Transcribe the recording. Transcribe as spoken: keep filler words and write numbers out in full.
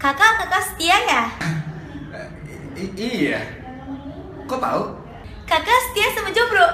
Kakak kakak setia ya? I iya. Kok tahu? Kakak setia sama jomblo?